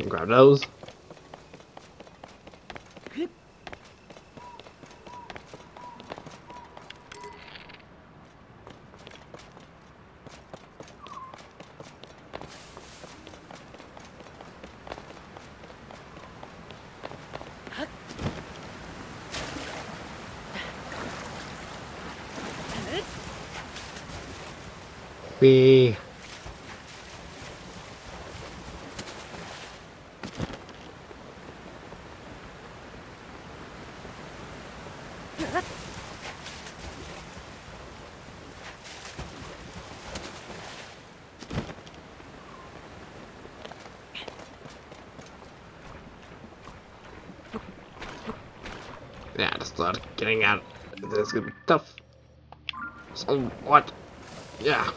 You can grab those. We yeah, just start getting out. This is gonna be tough. So what? Yeah.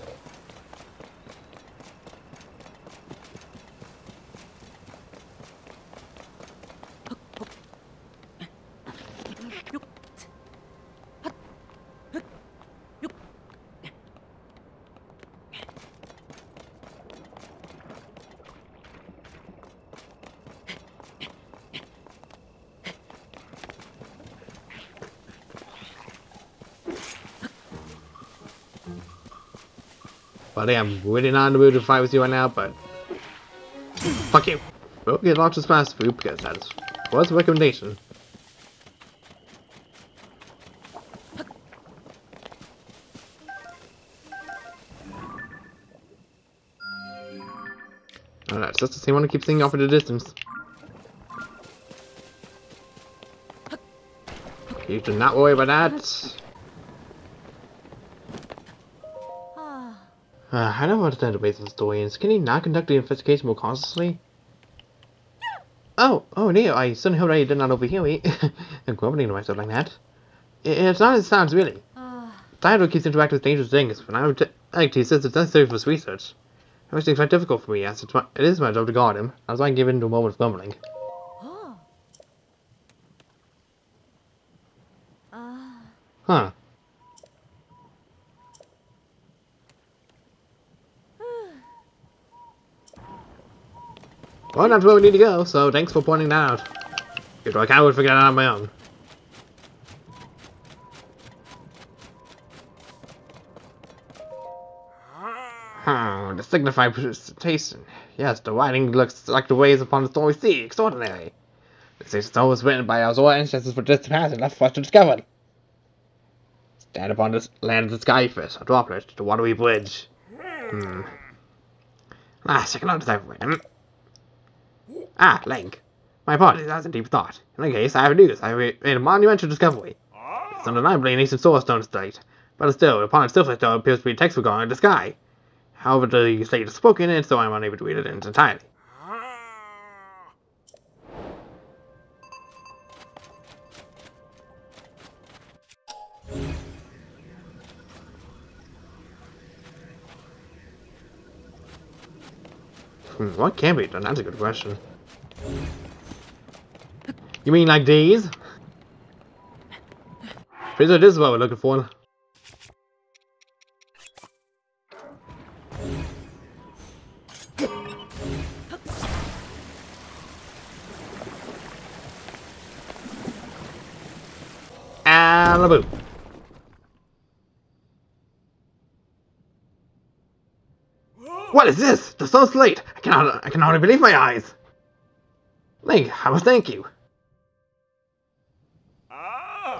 Buddy, I'm really not in the mood to fight with you right now, but fuck you. We'll get lots of smash food because that was a recommendation. Alright, it's just the same one to keep seeing off at a distance. You do not worry about that. I don't understand the ways of historians. Can he not conduct the investigation more cautiously? Oh dear, I certainly hope that you did not overhear me. I'm grumbling to myself like that. It's not as it sounds, really. Sidon keeps interacting with dangerous things, but I would like he says it's necessary for his research. That makes things quite difficult for me, as it is my job to guard him. That's why I give in to a moment of grumbling. Huh. Well, that's where we need to go, so thanks for pointing that out. Good luck, I would figure that out on my own. Oh, the signified presentation. Yes, the writing looks like the ways upon the story sea. Extraordinary. This is always written by our Zora ancestors for just past and left for us to discover. Stand upon this land of the skyfish, a droplet, the watery bridge. Second on the Link. My apologies, that's a deep thought. In any case, I have news. I have made a monumental discovery. It's undeniably an ancient solarstone state, but still, upon its surface there appears to be text regarding the sky. However, the state is spoken, and so I'm unable to read it in its entirety. What can be done? That's a good question. You mean like these? Pretty sure this is what we're looking for. Alaboo. What is this? The soul slate! I can hardly believe my eyes. Link, I must thank you.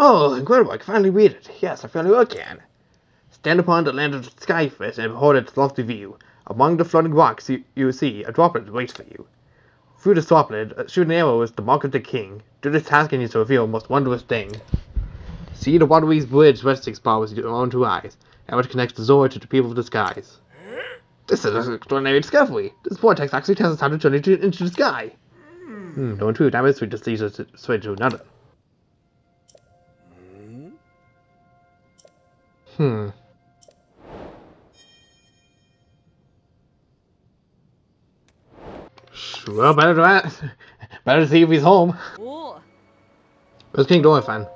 Oh, incredible! I can finally read it. Yes, I finally can. Stand upon the land of the skyfish and behold its lofty view. Among the floating rocks, you see a droplet waits for you. Through the droplet, shoot an arrow with the mark of the king. Do this task and you shall reveal a most wondrous thing. See the watery bridge resting spot with your own two eyes, that which connects the Zora to the people of the skies. This is an extraordinary discovery. This vortex actually tells us how to journey into the sky. No one true damage we just leads us straight to another. Well, better see if he's home. Where's King Dorephan?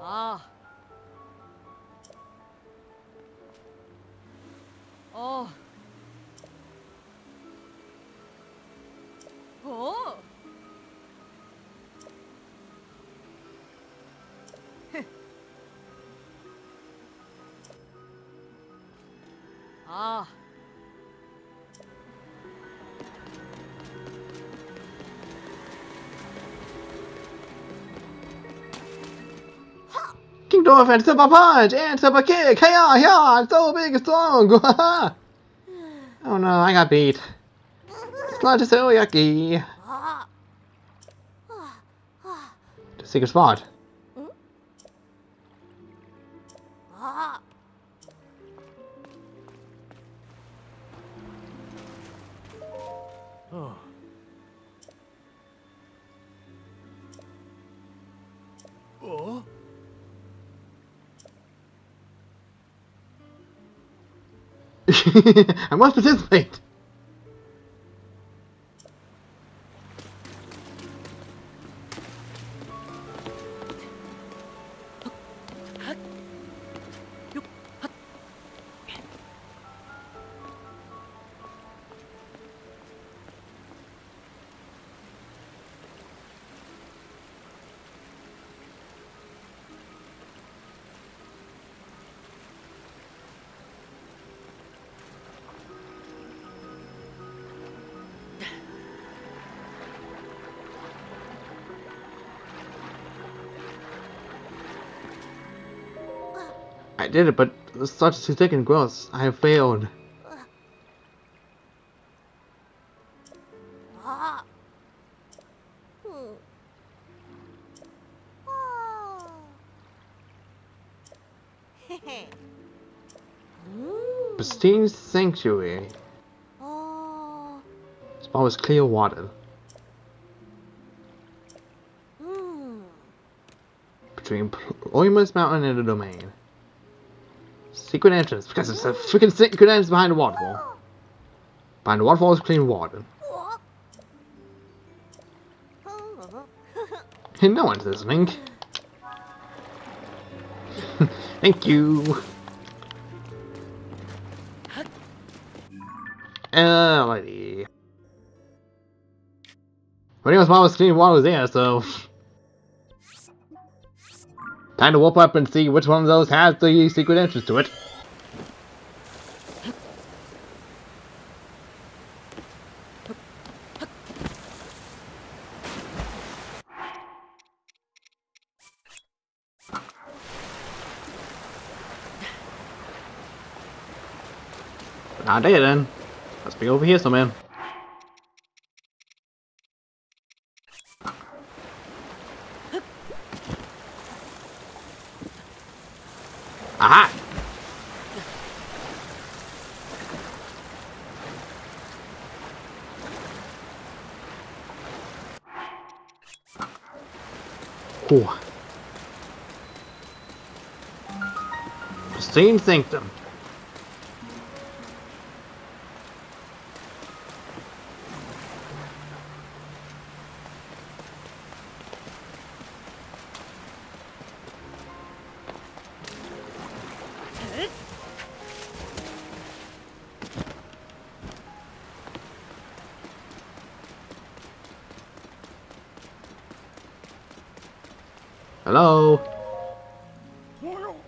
Ah. King Dorephan, step up punch, and step a kick. Hey, yeah, it's so big and strong. Oh no, I got beat. Sludge is so yucky. The secret spot. I must participate. I did it, but such too thick and gross. I have failed. Pristine sanctuary. This ball is clear water. Between Oyma's Mountain and the Domain. Secret entrance, because it's a freaking secret entrance behind the waterfall. Behind the waterfall is clean water. Hey, no one's listening. Thank you. Lady. But anyway, mama's clean water was there, so. Time to whoop up and see which one of those has the secret entrance to it. Not there then. Let's be over here, so man. Aha! Ooh. Pristine Sanctum. Hello?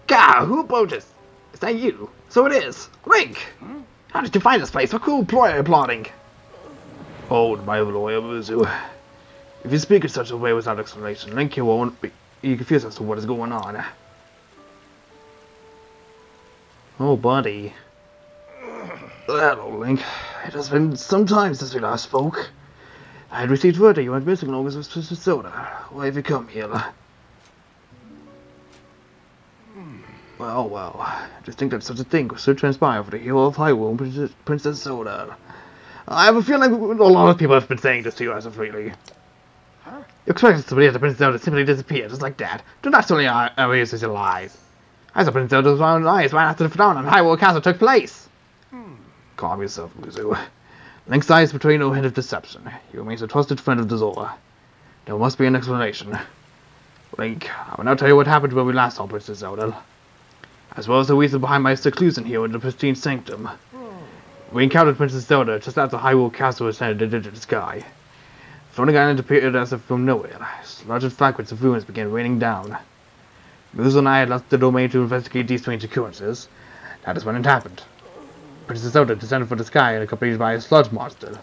Gah, who wrote this? Is that you? So it is! Link! Hmm? How did you find this place? What cool plotting! Hold my lawyer, Muzu. If you speak in such a way without explanation, Link here won't be confused as to what is going on. Oh, buddy. Hello, Link. It has been some time since we last spoke. I had received word that you went missing along with Princess Zelda. Why have you come here? Well, well, just think that such a thing should transpire for the hero of Hyrule and Princess Zelda. I have a feeling a lot of people have been saying this to you as of lately. Huh? You expect us to believe that Princess Zelda simply disappeared, just like that. Do not solely erase your lies. As the Princess Zelda was around lies right after the phenomenon of Hyrule Castle took place. Calm yourself, Muzu. Link's eyes betray no hint of deception. He remains a trusted friend of the Zora. There must be an explanation. Link, I will now tell you what happened when we last saw Princess Zelda, as well as the reason behind my seclusion here in the Pristine Sanctum. We encountered Princess Zelda just after Hyrule Castle ascended into the sky. The floating island appeared as if from nowhere. Large fragments of ruins began raining down. Muzu and I had left the domain to investigate these strange occurrences. That is when it happened. Princess Zelda descended from the sky and accompanied by a sludge monster.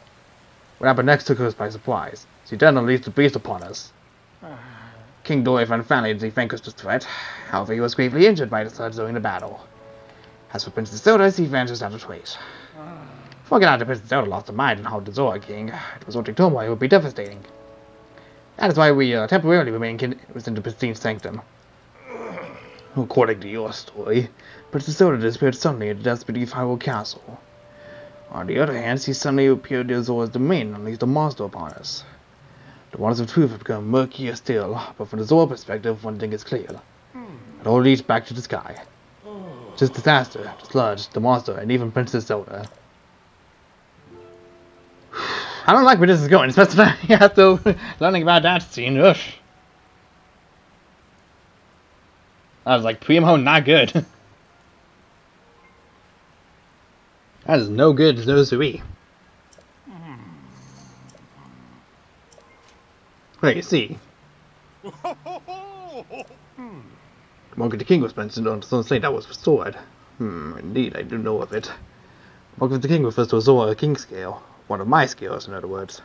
What happened next took us by surprise. She then unleashed the beast upon us. King Dorephan finally vanquished the threat, however he was gravely injured by the sludge during the battle. As for Princess Zelda, she vanished out of trace. Before getting out, Princess Zelda lost her mind and harmed the Zora King. The resulting turmoil would be devastating. That is why we temporarily remain within the pristine sanctum. According to your story, Princess Zelda disappeared suddenly at the depths beneath Hyrule Castle. On the other hand, she suddenly appeared near Zora's Domain and unleashed a monster upon us. The waters of truth have become murkier still, but from the Zora perspective, one thing is clear. It all leads back to the sky. Just disaster, the sludge, the monster, and even Princess Zelda. I don't like where this is going, especially after learning about that scene. Ugh. I was like, primo, not good. That is no good to those who eat. Wait, see. The monk of the king was mentioned on some slate that was restored. Indeed, I do know of it. The monk of the king refers to a Zora King scale. One of my scales, in other words.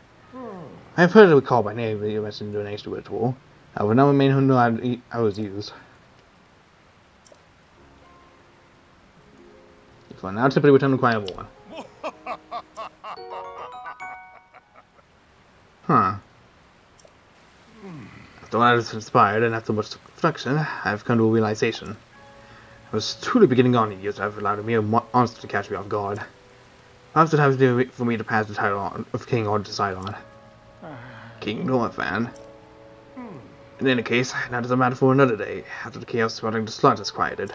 I have heard it recalled by name that you mentioned during the ritual. I will now remain who I was used. Well, now typically return to client number one. Huh. After all I was inspired, and after much reflection, I have come to a realization. I was truly beginning on the years I have allowed a mere monster to catch me off guard. Perhaps it has been for me to pass the title of King or to Sidon. King Dorephan. In any case, that is a matter for another day, after the chaos surrounding the sludge is quieted.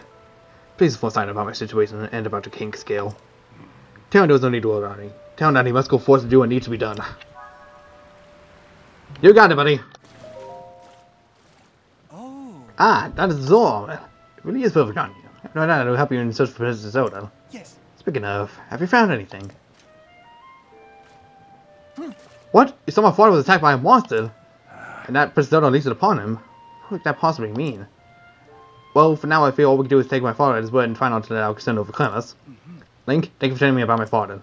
Please inform Sidon about my situation and about the king scale. Tell him there was no need to worry about me. Tell him that he must go forth to do what needs to be done. You got it, buddy! Oh. Ah, that is Zora. It really is perfect on you. No doubt it will help you in search for Princess Zelda. Yes. Speaking of, have you found anything? What? If someone thought it was attacked by a monster, and that Princess Zelda unleashed it upon him, what could that possibly mean? Well, for now I feel all we can do is take my father at his word and try not to let Alexander overcome us. Link, thank you for telling me about my father.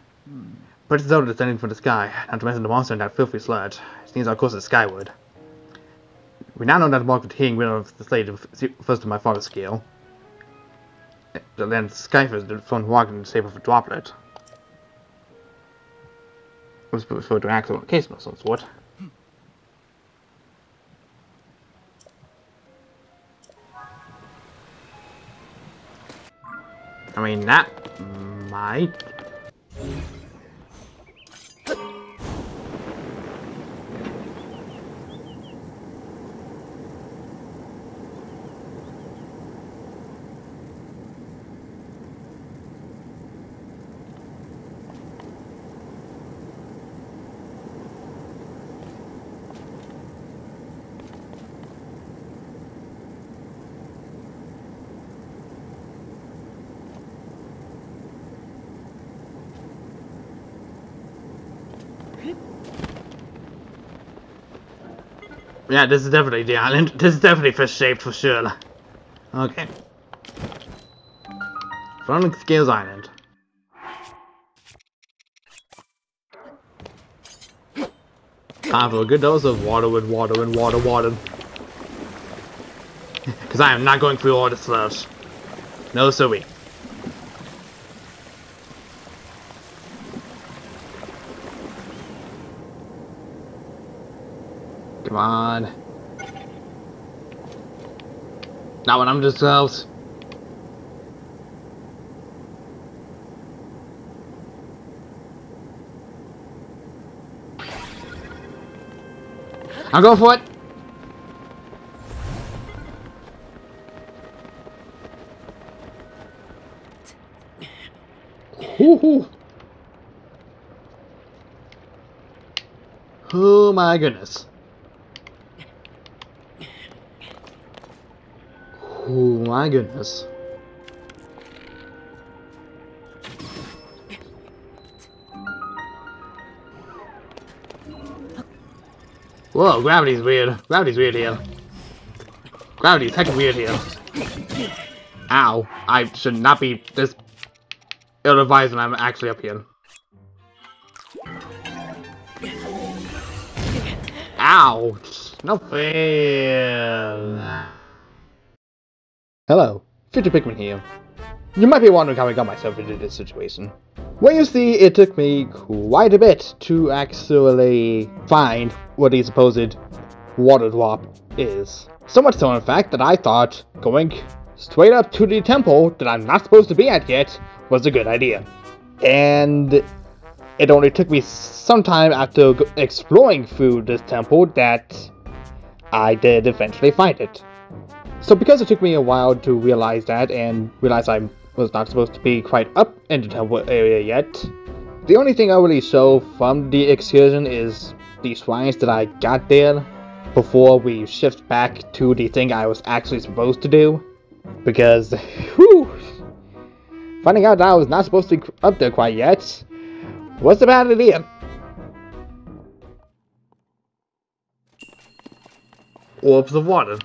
Princess Zelda descending from the sky, not to mention the monster and that filthy sludge. It seems our course is skyward. We now know that the mark of the king went off the slate first to my father's scale. The land skyfers the front rock in the shape of a droplet. It was referred to an actual case of some sort. I mean, that might... Yeah, this is definitely the island. This is definitely fish-shaped for sure. Okay. From Scales Island. Time for a good dose of water and water and water water. Because I am not going through all the slush. No, so we. Come on. Not when I'm themselves. I'm going for it. Woohoo. Oh my goodness. Oh my goodness. Whoa, gravity's weird. Gravity's weird here. Gravity's heckin' weird here. Ow. I should not be this Ill advised, and I'm actually up here. Ouch! No fair. Hello, Future Pikmin here. You might be wondering how I got myself into this situation. Well, you see, it took me quite a bit to actually find what the supposed water drop is. So much so, in fact, that I thought going straight up to the temple that I'm not supposed to be at yet was a good idea. And it only took me some time after exploring through this temple that I did eventually find it. So because it took me a while to realize that and realize I was not supposed to be quite up in the temple area yet, the only thing I really show from the excursion is the shrines that I got there before we shift back to the thing I was actually supposed to do. Because, whew, finding out that I was not supposed to be up there quite yet was a bad idea. Orbs of water.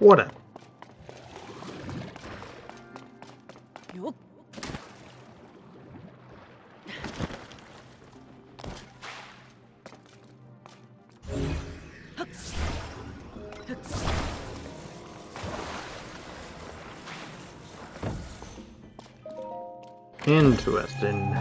Water. Interesting.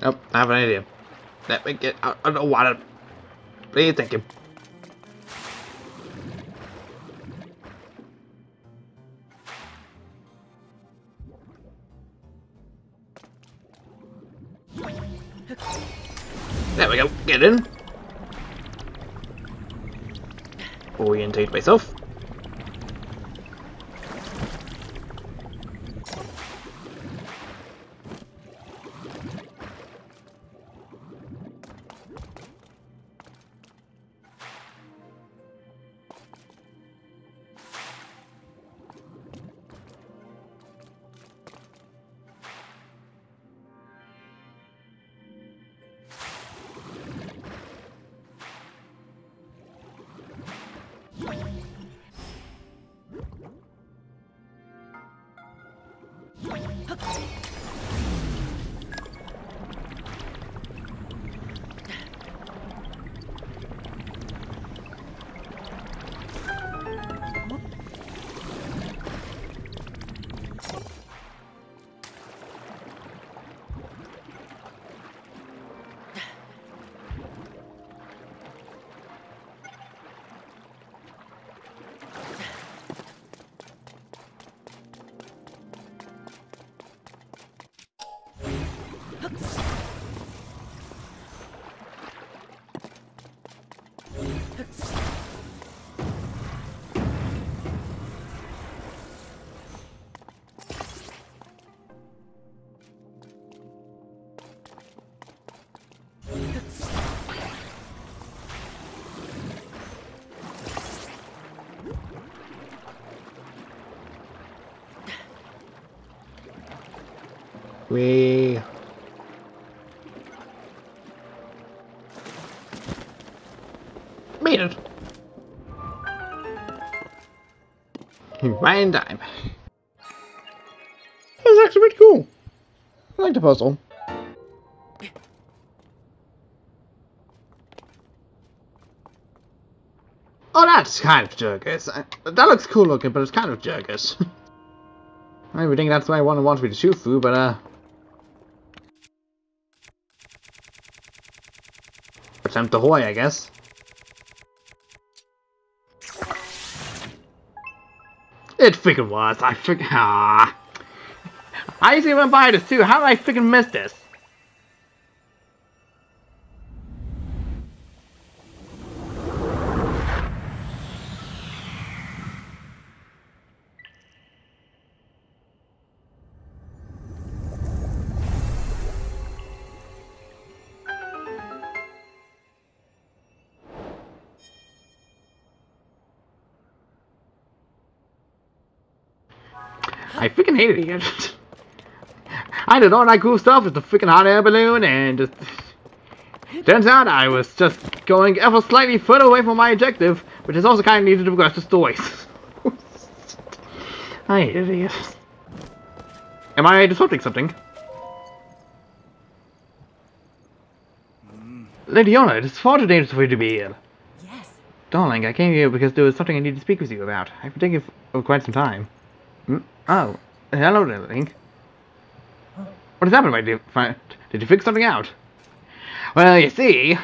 Oh, I have an idea. Let me get out of the water. What are you thinking? There we go. Get in. Orientate myself. We made it. Right in time. That was actually pretty cool. I like the puzzle. Oh, that's kind of jerkus. That looks cool looking, but it's kind of jerkus. I would think that's the way one wants me to shoot through, but attempt ahoy, I guess. It freaking was. I freaking... Ah. I usually went by this too. How did I freaking miss this? I freaking hated it. I did all that cool stuff with the freaking hot air balloon, and just... turns out I was just going ever slightly further away from my objective, which is also kind of needed to progress the story. I hated it. Am I disrupting something? Lady Yona, it is far too dangerous for you to be here. Yes. Darling, I came here because there was something I needed to speak with you about. I've been taking for quite some time. Oh, hello, Link. What has happened, my dear friend? Did you figure something out? Well, you see,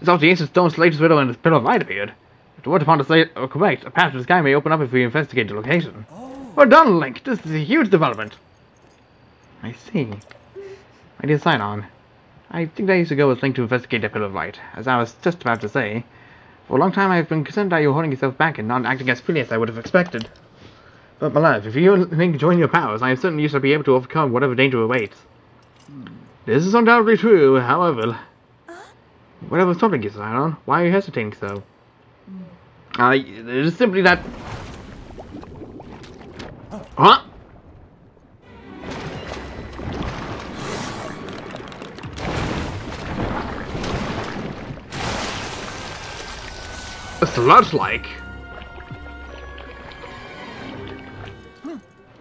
since the ancient stone's latest riddle and the Pillar of Light appeared, if the words upon the slate are correct, a path to the sky may open up if we investigate the location. Oh. Well done, Link! This is a huge development! I see. My dear Sidon, I think I used to go with Link to investigate the Pillar of Light. As I was just about to say, for a long time I have been concerned that you were holding yourself back and not acting as freely as I would have expected. But my love, if you and Link join your powers, I am certain you shall be able to overcome whatever danger awaits. This is undoubtedly true, however... Whatever something is, Sidon, why are you hesitating so? It is simply that... Huh? A sludge-like?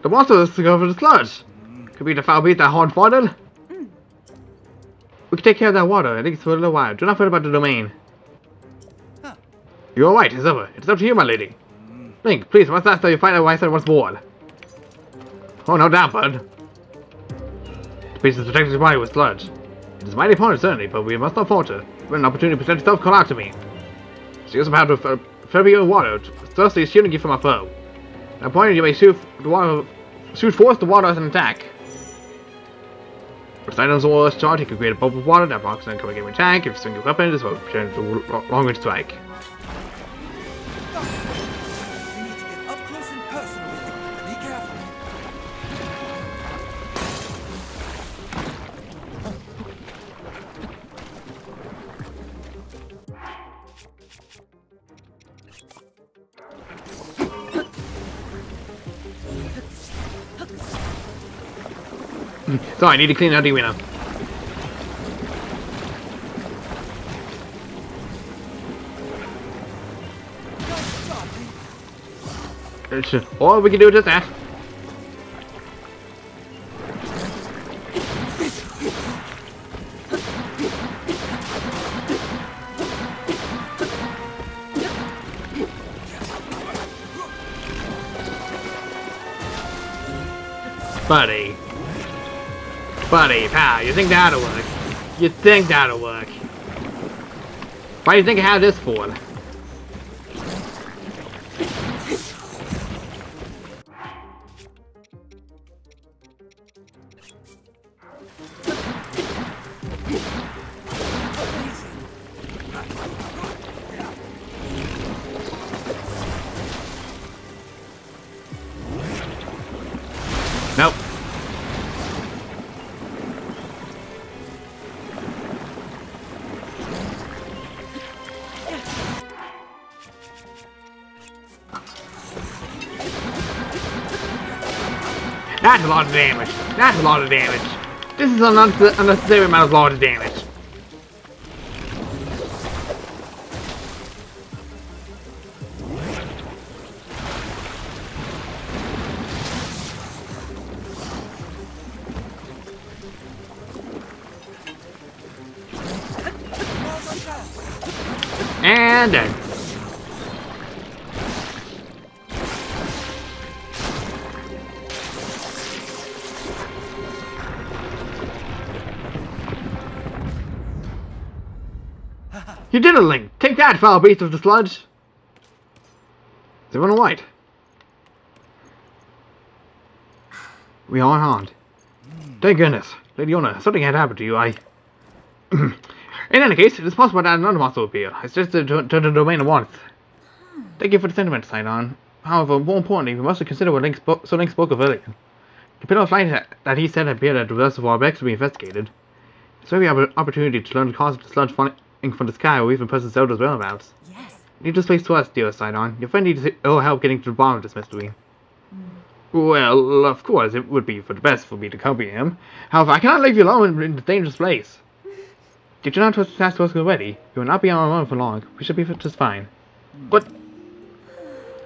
The monster is to go for the sludge. Could be the foul beast that Horn fought. We can take care of that water, at least for a little while. Do not forget about the domain. Huh. You are right, it's over. It's up to you, my lady. Link, please, what's that so you find out why I said once more? Oh, no doubt, bud. The beast is protecting his body with sludge. It is a mighty opponent, certainly, but we must not falter. When an opportunity presents itself, call out to me. So you also have to ferry your water, thirsty is shielding you from our foe. At a point, you may shoot forth the water as an attack. With Sidon's Zora's charge, he can create a bubble of water that blocks an incoming attack. If a single weapon, this will return to long-range strike. We need to get up close and personal with him. Be careful. So I need to clean out the arena. All we can do is just that. Buddy. Buddy, pal, you think that'll work? You think that'll work? Why do you think I have this for? Nope. That's a lot of damage. That's a lot of damage. This is an unnecessary amount of large damage. And then. You did it, Link! Take that, foul beast of the sludge! Is everyone alright? We are harmed. Thank goodness. Lady Yona, something had happened to you. In any case, it is possible that another monster will appear. It's just to the domain at once. Thank you for the sentiment, Sidon. However, more importantly, we must consider what Link spoke of earlier. The pillar of light that he said appeared at the reservoir of X to be investigated. So we have an opportunity to learn the cause of the sludge falling from the sky or even Princess Zelda's whereabouts. Yes. Leave this place to us, dear Sidon. Your friend needs all help getting to the bottom of this mystery. Well, of course, it would be for the best for me to accompany him. However, I cannot leave you alone in the dangerous place. Did you not trust the task force already? You will not be on our own for long. We should be just fine. But...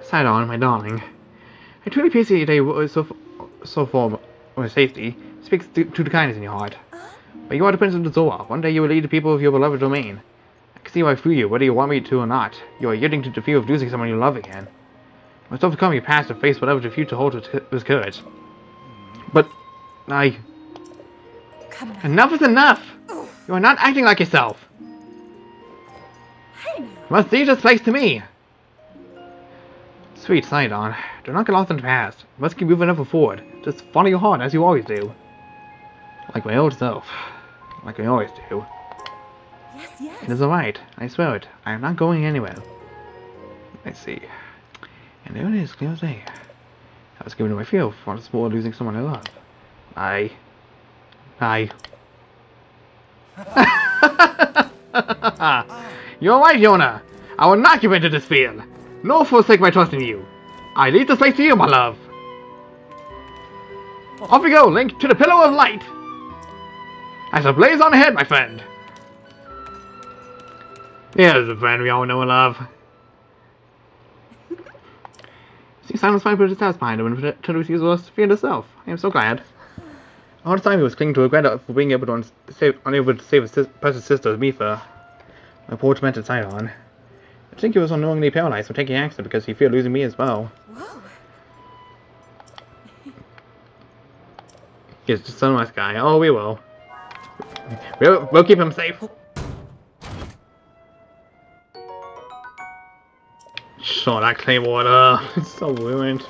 Sidon, my darling. I truly appreciate you so far for safety. Speaks to the kindness in your heart. But you are the Princess of Zora. One day you will lead the people of your beloved domain. I can see why I flew you, whether you want me to or not. You are yielding to the fear of losing someone you love again. You must overcome your past and face whatever the future holds with courage. But... Enough is enough! Oof. You are not acting like yourself! You must leave this place to me! Sweet Sidon, do not get lost in the past. You must keep moving ever forward. Just follow your heart as you always do. Like my old self. Like I always do. Yes, yes. It is alright. I swear it. I am not going anywhere. Let's see. And there it is, clear as day. I was given to my fear for this war losing someone I love. You're right, Yona! I will not give in to this fear! No forsake my trust in you! I leave this place to you, my love! Off we go, Link, to the Pillar of Light! I shall blaze on ahead, my friend! There's a friend we all know and love. See, Simon's finally put his task behind him and returned to his usual sphere herself. I am so glad. All the time he was clinging to regret for being able to unable to save his precious sister, Mipha. My poor tormented Sidon. I think he was unknowingly paralyzed from taking action because he feared losing me as well. Whoa. He's just a nice guy. Oh, we will. We'll keep him safe. Sure, that clean water. It's so ruined.